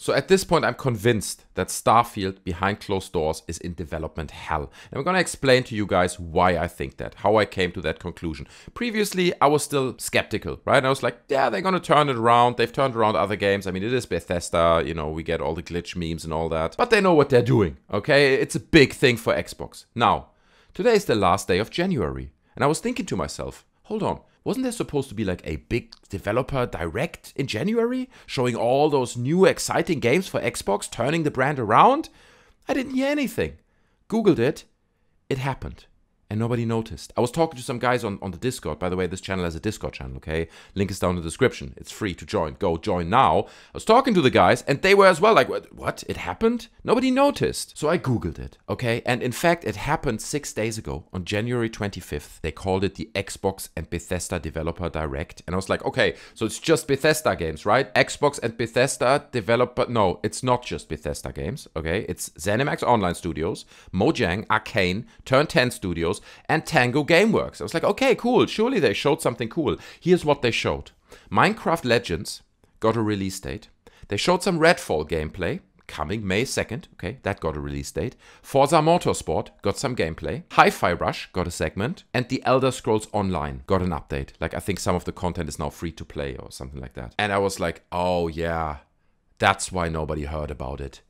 So at this point, I'm convinced that Starfield behind closed doors is in development hell. And we're going to explain to you guys why I think that, how I came to that conclusion. Previously, I was still skeptical, right? I was like, yeah, they're going to turn it around. They've turned around other games. I mean, it is Bethesda, you know, we get all the glitch memes and all that, but they know what they're doing, okay? It's a big thing for Xbox. Now, today is the last day of January. And I was thinking to myself, hold on. Wasn't there supposed to be like a big developer direct in January showing all those new exciting games for Xbox, turning the brand around? I didn't hear anything. Googled it. It happened. And nobody noticed. I was talking to some guys on the Discord. By the way, this channel has a Discord channel, okay? Link is down in the description. It's free to join. Go join now. I was talking to the guys and they were as well like, what? It happened? Nobody noticed. So I Googled it, okay? And in fact, it happened 6 days ago on January 25th. They called it the Xbox and Bethesda Developer Direct. And I was like, okay, so it's just Bethesda games, right? Xbox and Bethesda Developer... No, it's not just Bethesda games, okay? It's ZeniMax Online Studios, Mojang, Arcane, Turn 10 Studios, and Tango Gameworks. I was like, okay, cool. Surely they showed something cool. Here's what they showed. Minecraft Legends got a release date. They showed some Redfall gameplay coming May 2nd. Okay, that got a release date. Forza Motorsport got some gameplay. Hi-Fi Rush got a segment. And The Elder Scrolls Online got an update. Like, I think some of the content is now free to play or something like that. And I was like, oh yeah, that's why nobody heard about it.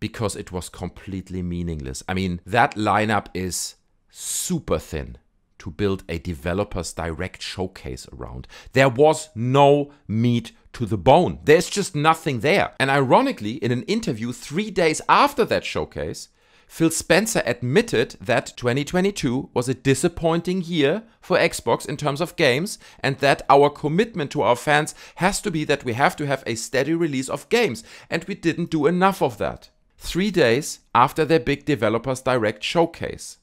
Because it was completely meaningless. I mean, that lineup is... super thin to build a developer's direct showcase around. There was no meat to the bone. There's just nothing there. And ironically, in an interview 3 days after that showcase, Phil Spencer admitted that 2022 was a disappointing year for Xbox in terms of games, and that our commitment to our fans has to be that we have to have a steady release of games, and we didn't do enough of that. 3 days after their big developers direct showcase.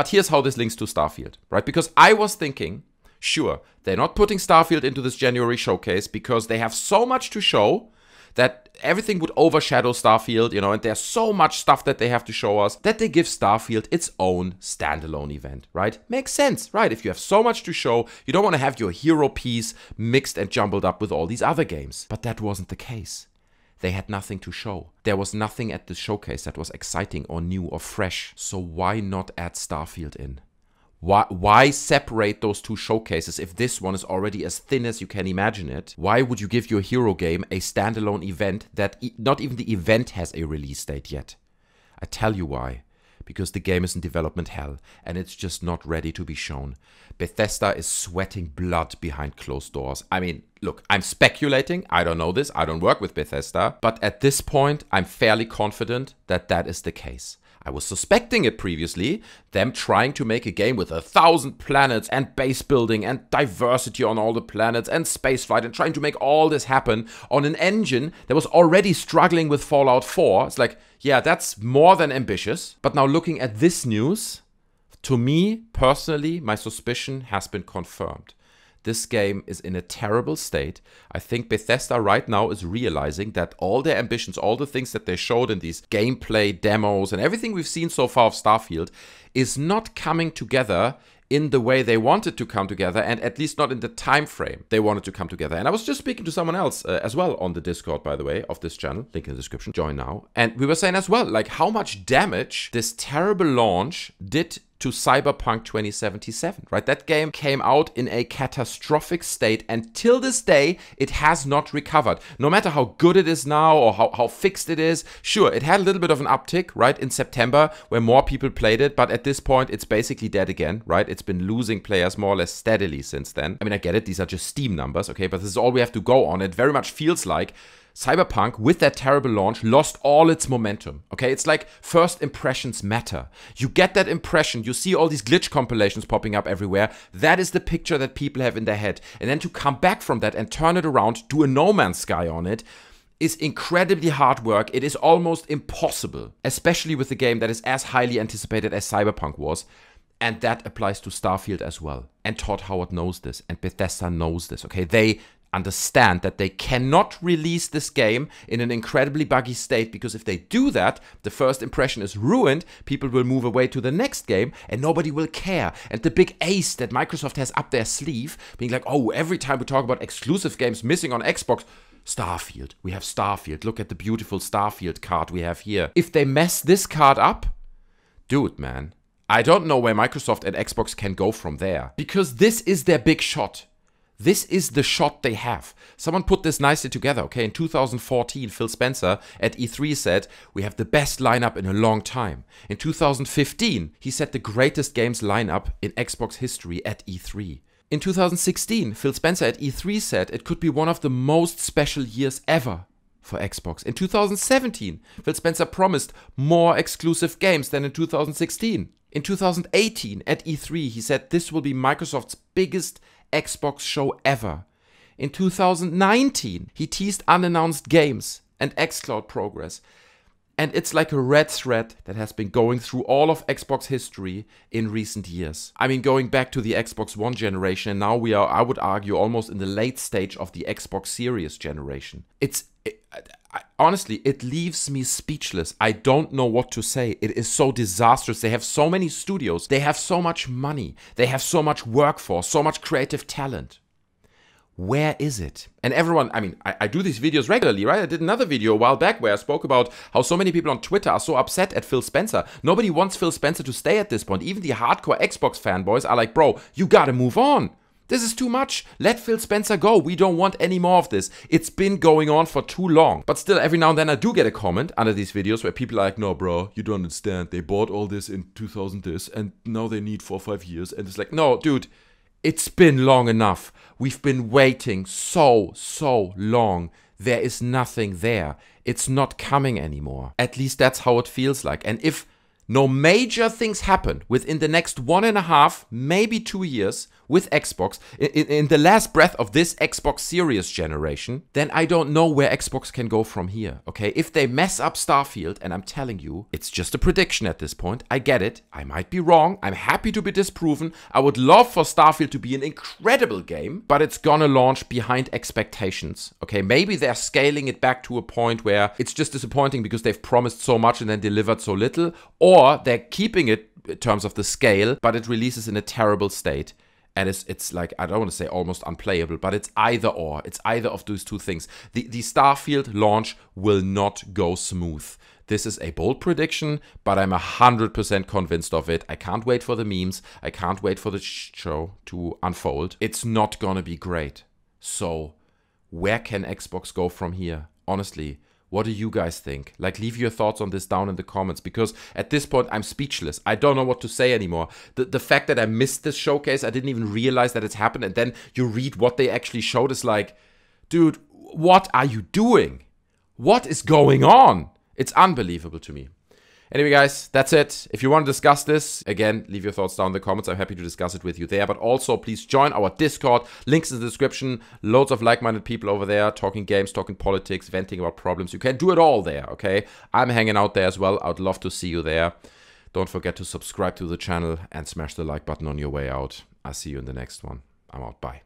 But here's how this links to Starfield, right? Because I was thinking, sure, they're not putting Starfield into this January showcase because they have so much to show that everything would overshadow Starfield, you know, and there's so much stuff that they have to show us that they give Starfield its own standalone event, right? Makes sense, right? If you have so much to show, you don't want to have your hero piece mixed and jumbled up with all these other games. But that wasn't the case. They had nothing to show. There was nothing at the showcase that was exciting or new or fresh. So why not add Starfield in? Why separate those two showcases if this one is already as thin as you can imagine it? Why would you give your hero game a standalone event that not even the event has a release date yet? I tell you why. Because the game is in development hell and it's just not ready to be shown. Bethesda is sweating blood behind closed doors. I mean, look, I'm speculating. I don't know this. I don't work with Bethesda. But at this point, I'm fairly confident that that is the case. I was suspecting it previously, them trying to make a game with 1,000 planets and base building and diversity on all the planets and spaceflight and trying to make all this happen on an engine that was already struggling with Fallout 4. It's like, yeah, that's more than ambitious. But now looking at this news, to me personally, my suspicion has been confirmed. This game is in a terrible state. I think Bethesda right now is realizing that all their ambitions, all the things that they showed in these gameplay demos and everything we've seen so far of Starfield is not coming together in the way they wanted to come together, and at least not in the time frame they wanted to come together. And I was just speaking to someone else as well on the Discord, by the way, of this channel, link in the description, join now. And we were saying as well, like, how much damage this terrible launch did to Cyberpunk 2077, right? That game came out in a catastrophic state, and till this day, it has not recovered. No matter how good it is now or how fixed it is, sure, it had a little bit of an uptick, right, in September, where more people played it, but at this point, it's basically dead again, right? It's been losing players more or less steadily since then. I mean, I get it, these are just Steam numbers, okay, but this is all we have to go on. It very much feels like Cyberpunk, with that terrible launch, lost all its momentum, okay? It's like first impressions matter. You get that impression, you see all these glitch compilations popping up everywhere. That is the picture that people have in their head. And then to come back from that and turn it around, do a No Man's Sky on it, is incredibly hard work. It is almost impossible, especially with a game that is as highly anticipated as Cyberpunk was. And that applies to Starfield as well. And Todd Howard knows this, and Bethesda knows this, okay? They understand that they cannot release this game in an incredibly buggy state, because if they do that, the first impression is ruined, people will move away to the next game, and nobody will care. And the big ace that Microsoft has up their sleeve, being like, oh, every time we talk about exclusive games missing on Xbox, Starfield. We have Starfield. Look at the beautiful Starfield card we have here. If they mess this card up, dude, man, I don't know where Microsoft and Xbox can go from there. Because this is their big shot. This is the shot they have. Someone put this nicely together, okay? In 2014, Phil Spencer at E3 said, we have the best lineup in a long time. In 2015, he said the greatest games lineup in Xbox history at E3. In 2016, Phil Spencer at E3 said it could be one of the most special years ever for Xbox. In 2017, Phil Spencer promised more exclusive games than in 2016. In 2018, at E3, he said this will be Microsoft's biggest Xbox show ever. In 2019, he teased unannounced games and XCloud progress. And it's like a red thread that has been going through all of Xbox history in recent years. I mean, going back to the Xbox One generation, and now we are, I would argue, almost in the late stage of the Xbox Series generation. Honestly, it leaves me speechless. I don't know what to say. It is so disastrous. They have so many studios. They have so much money. They have so much workforce, so much creative talent. Where is it? And everyone, I mean, I do these videos regularly, right? I did another video a while back where I spoke about how so many people on Twitter are so upset at Phil Spencer. Nobody wants Phil Spencer to stay at this point. Even the hardcore Xbox fanboys are like, bro, you gotta move on. This is too much. Let Phil Spencer go. We don't want any more of this. It's been going on for too long. But still, every now and then I do get a comment under these videos where people are like, no, bro, you don't understand. They bought all this in 2000 this and now they need 4 or 5 years. And it's like, no, dude, it's been long enough. We've been waiting so long. There is nothing there. It's not coming anymore. At least that's how it feels like. And if no major things happen within the next 1.5, maybe 2 years with Xbox, in the last breath of this Xbox Series generation, then I don't know where Xbox can go from here, okay? If they mess up Starfield, and I'm telling you, it's just a prediction at this point. I get it. I might be wrong. I'm happy to be disproven. I would love for Starfield to be an incredible game, but it's gonna launch behind expectations, okay? Maybe they're scaling it back to a point where it's just disappointing because they've promised so much and then delivered so little, or they're keeping it in terms of the scale, but it releases in a terrible state. And it's like, I don't want to say almost unplayable, but it's either or. It's either of those two things. The Starfield launch will not go smooth. This is a bold prediction, but I'm 100% convinced of it. I can't wait for the memes. I can't wait for the show to unfold. It's not going to be great. So where can Xbox go from here? Honestly. What do you guys think? Like, leave your thoughts on this down in the comments, because at this point, I'm speechless. I don't know what to say anymore. The fact that I missed this showcase, I didn't even realize that it's happened. And then you read what they actually showed is like, dude, what are you doing? What is going on? It's unbelievable to me. Anyway, guys, that's it. If you want to discuss this, again, leave your thoughts down in the comments. I'm happy to discuss it with you there. But also, please join our Discord. Links in the description. Loads of like-minded people over there talking games, talking politics, venting about problems. You can do it all there, okay? I'm hanging out there as well. I'd love to see you there. Don't forget to subscribe to the channel and smash the like button on your way out. I'll see you in the next one. I'm out. Bye.